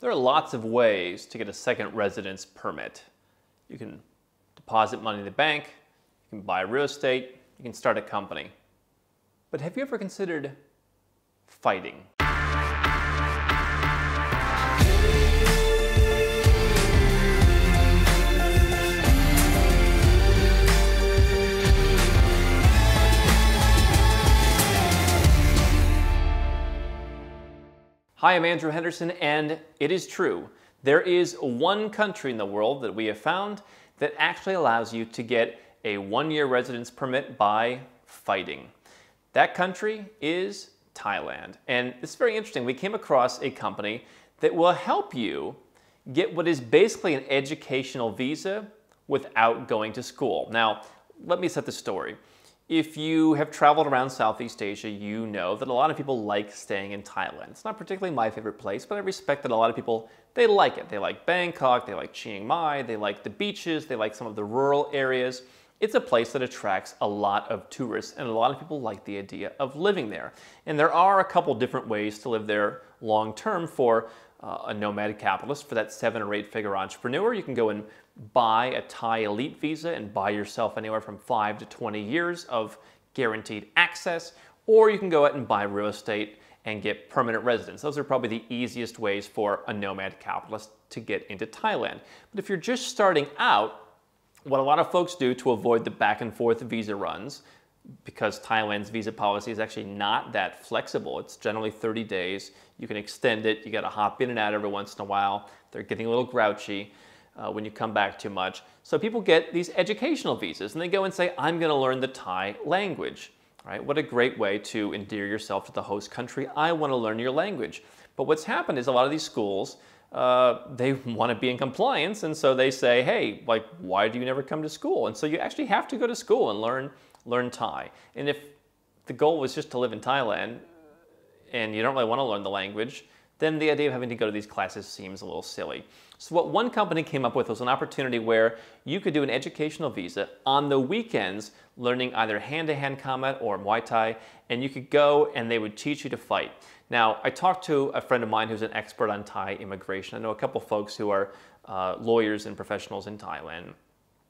There are lots of ways to get a second residence permit. You can deposit money in the bank, you can buy real estate, you can start a company. But have you ever considered fighting? Hi, I'm Andrew Henderson, and it is true. There is one country in the world that we have found that actually allows you to get a one-year residence permit by fighting. That country is Thailand. And it's very interesting. We came across a company that will help you get what is basically an educational visa without going to school. Now, let me set the story. If you have traveled around Southeast Asia, you know that a lot of people like staying in Thailand. It's not particularly my favorite place, but I respect that a lot of people, they like it. They like Bangkok, they like Chiang Mai, they like the beaches, they like some of the rural areas. It's a place that attracts a lot of tourists, and a lot of people like the idea of living there. And there are a couple different ways to live there long-term for a nomad capitalist. For that 7 or 8 figure entrepreneur, you can go and buy a Thai elite visa and buy yourself anywhere from 5 to 20 years of guaranteed access, or you can go out and buy real estate and get permanent residence. Those are probably the easiest ways for a nomad capitalist to get into Thailand. But if you're just starting out, what a lot of folks do to avoid the back and forth visa runs, because Thailand's visa policy is actually not that flexible. It's generally 30 days. You can extend it. You got to hop in and out every once in a while. They're getting a little grouchy when you come back too much. So people get these educational visas and they go and say, I'm going to learn the Thai language. All right, what a great way to endear yourself to the host country. I want to learn your language. But what's happened is a lot of these schools, they want to be in compliance. And so they say, hey, like, why do you never come to school? And so you actually have to go to school and learn Thai. And if the goal was just to live in Thailand and you don't really want to learn the language, then the idea of having to go to these classes seems a little silly. So what one company came up with was an opportunity where you could do an educational visa on the weekends, learning either hand-to-hand combat or Muay Thai, and you could go and they would teach you to fight. Now, I talked to a friend of mine who's an expert on Thai immigration. I know a couple folks who are lawyers and professionals in Thailand.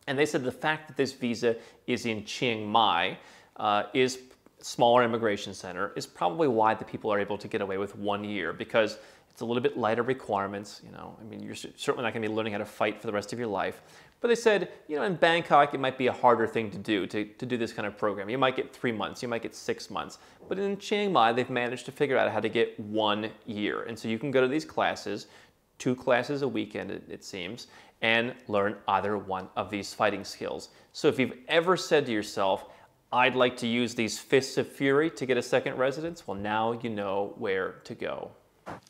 And they said the fact that this visa is in Chiang Mai, is smaller immigration center, is probably why the people are able to get away with 1 year, because it's a little bit lighter requirements. You know, I mean, you're certainly not going to be learning how to fight for the rest of your life. But they said, you know, in Bangkok, it might be a harder thing to do, to do this kind of program. You might get 3 months, you might get 6 months. But in Chiang Mai, they've managed to figure out how to get 1 year. And so you can go to these classes, 2 classes a weekend, it seems, and learn either one of these fighting skills. So if you've ever said to yourself, I'd like to use these fists of fury to get a second residence, well, now you know where to go.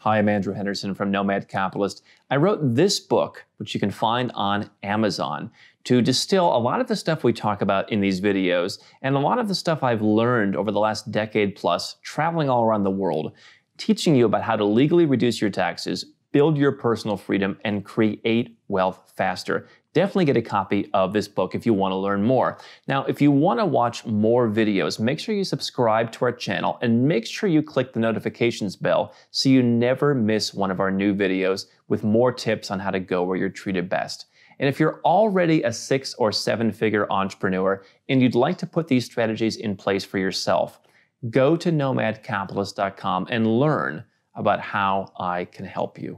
Hi, I'm Andrew Henderson from Nomad Capitalist. I wrote this book, which you can find on Amazon, to distill a lot of the stuff we talk about in these videos and a lot of the stuff I've learned over the last decade plus traveling all around the world, teaching you about how to legally reduce your taxes, build your personal freedom, and create wealth faster. Definitely get a copy of this book if you want to learn more. Now, if you want to watch more videos, make sure you subscribe to our channel and make sure you click the notifications bell so you never miss one of our new videos with more tips on how to go where you're treated best. And if you're already a 6 or 7 figure entrepreneur and you'd like to put these strategies in place for yourself, go to nomadcapitalist.com and learn about how I can help you.